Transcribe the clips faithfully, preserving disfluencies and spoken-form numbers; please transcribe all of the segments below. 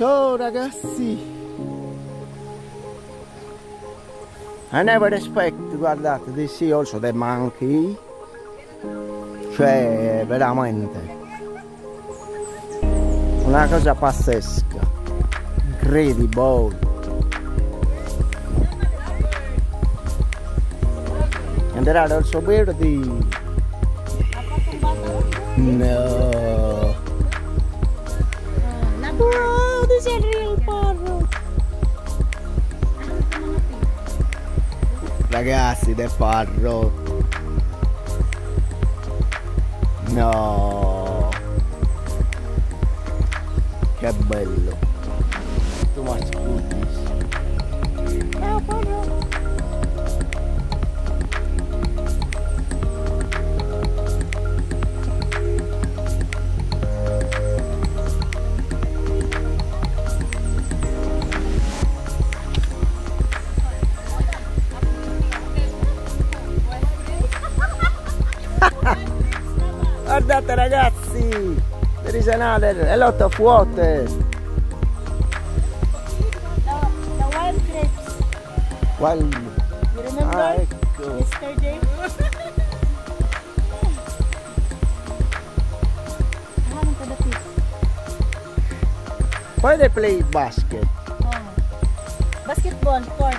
Ciao ragazzi! I never expect, guardate, they see also the monkey. Cioè, veramente una cosa pazzesca, incredibile. And there are also birdies. No. Wow, this is a real parrot. Ragazzi, the parrot. No. Che bello. Too much cookies. No, parrot. Guardate ragazzi, there is another, a lot of water. The, the wild grapes. Wild. You remember ah, ecco. Yesterday? I haven't had a piece. Why they play basket? Oh. Basketball court.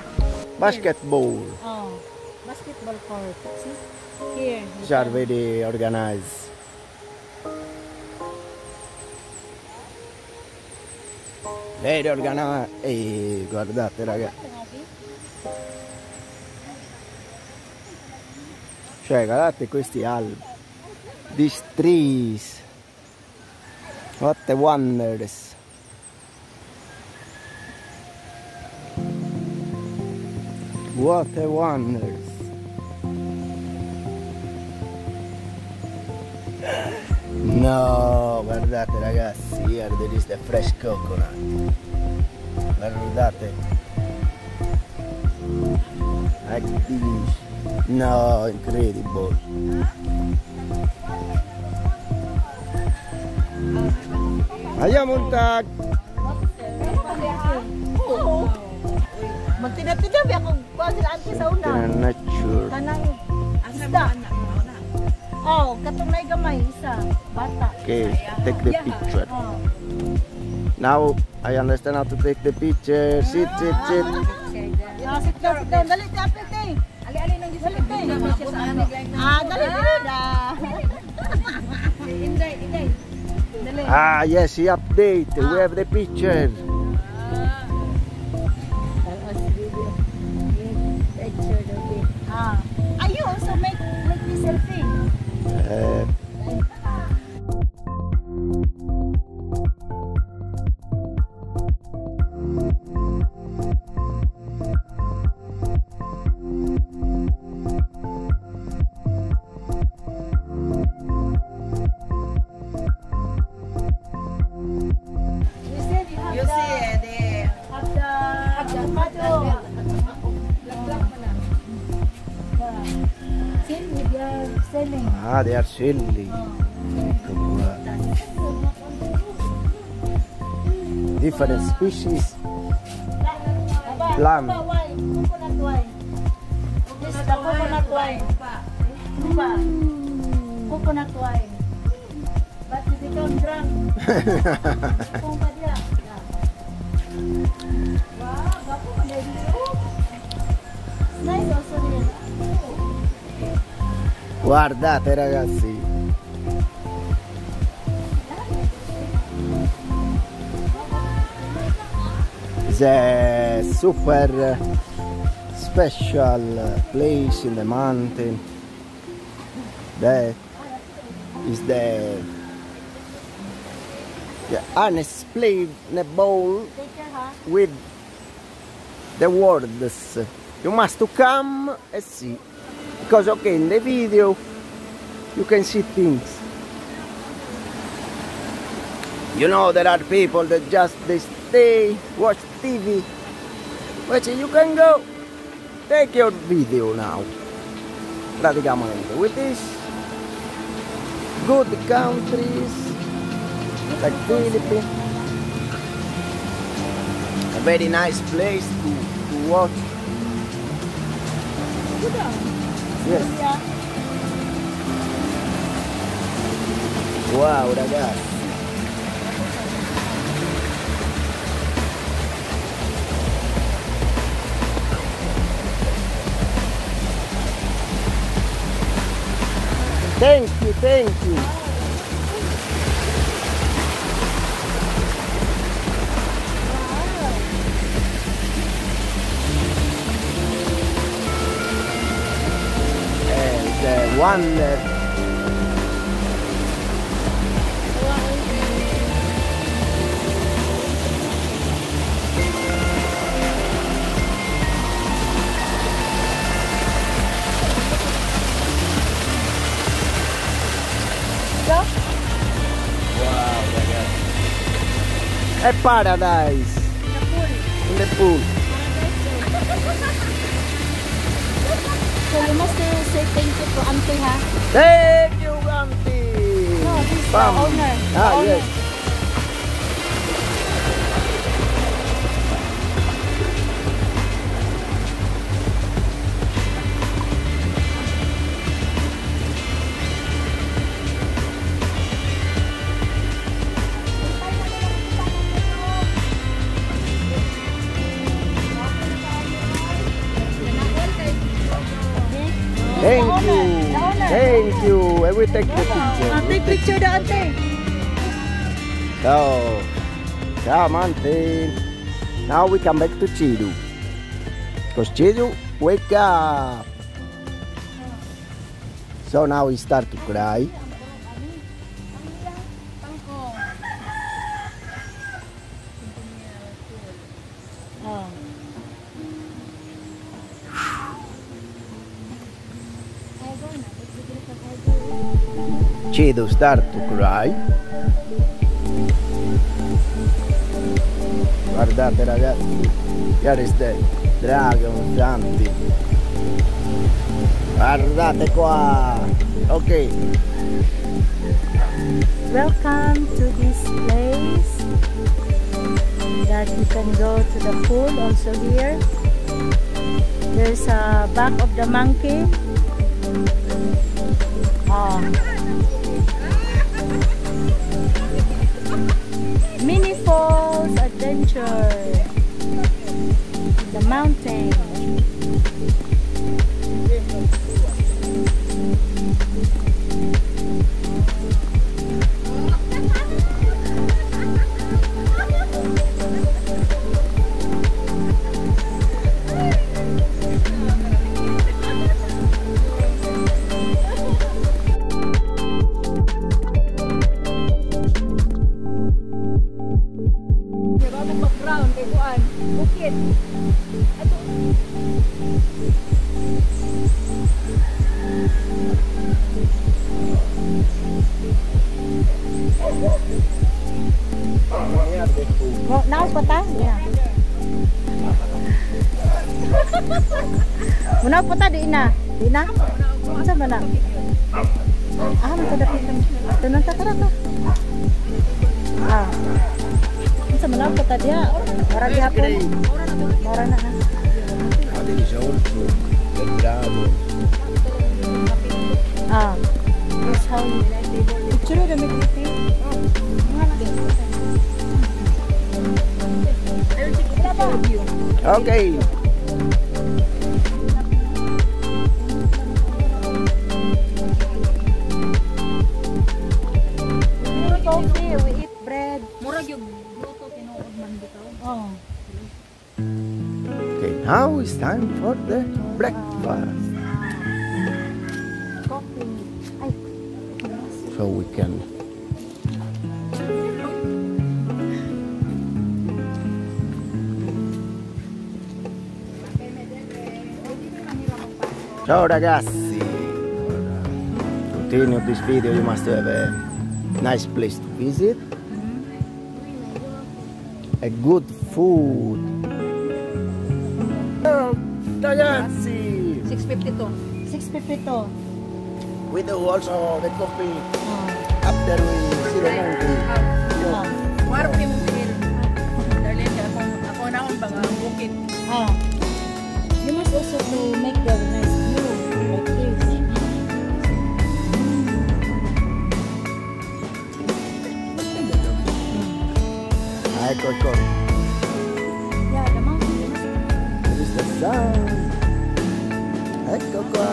Basketball. Oh. Basketball court. See? Here. These are very organized. Very organized. Ehi, guardate ragazzi, cioè guardate questi alberi, these trees, what a wonders. What a wonders. No, guardate ragazzi, here there is the fresh coconut. Guardate. Like this. No, incredible. Andiamo un tag. Magtinatid ako kung sila anti sa una. Nature. Tanang asda. Oh, katong may gamay isa, bata. Okay, take the picture. Oh. Now, I understand how to take the picture. Sit, sit, sit. No, sit down, sit down. Dali, tapit eh. Ali-ali nang gisalit eh. Ah, dali, dali. Ah, yes, he update. We have the picture. Ah, are you also make, make me selfie? Uh, Ah, they are silly. Different species. Plum. This is the coconut wine. Coconut wine. But you become drunk. Guardate ragazzi, it's a super special place in the mountain. That is the, the unexplainable with the words. You must come and see. Because okay, in the video you can see things. You know, there are people that just they stay, watch T V. But you can go, take your video now. Praticamente with this good countries like Philippines. very nice place to, to watch. Buddha? Yes. Yeah. Wow, ragazzi. Thank you, thank you. One left. Wow, a paradise in the pool. In the pool. So we must say thank you to Auntie, huh? Thank you, Auntie! No, this is the owner. Ah, owner. Yes. Thank you, thank you. I will take the picture. I'll take picture, the auntie. So, come auntie. Now we come back to Chidu. Because Chidu, wake up. So now he start to cry. Chidu start to cry. Guardate ragazzi, here is the dragon Santi. Guardate qua. Ok. Welcome to this place that you can go to the pool also here. There's a back of the monkey. Oh. Mini Falls Adventure, the mountain. Muna po tayo ina, ina. Ano ba na? Ah, matadapit naman. Tanong tatara ka. Ah, ano ba na po tayo ya? Mara di hapon. Mara na na. Ah, that's how you like it. Picture the meeting. Okay. Okay, now it's time for the breakfast. So we can Ciao ragazzi! Continue this video, you must have a nice place to visit. A good food. Oh, ragazzi! six fifty-two. six fifty-two. We do also the coffee oh. after we see the mountain. Warm milk. Darling, ako na night record. Yeah, the mountain. There is the sun. Hey, Coco.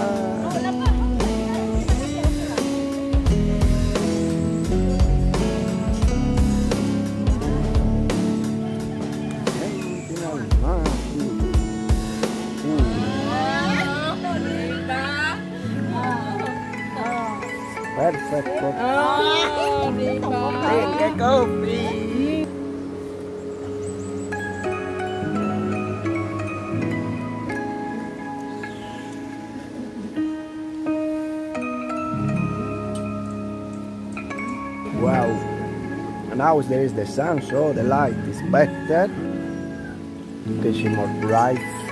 Perfect. Oh, big coffee. coffee. Wow. And now there is the sun, so the light is better. You can see more bright.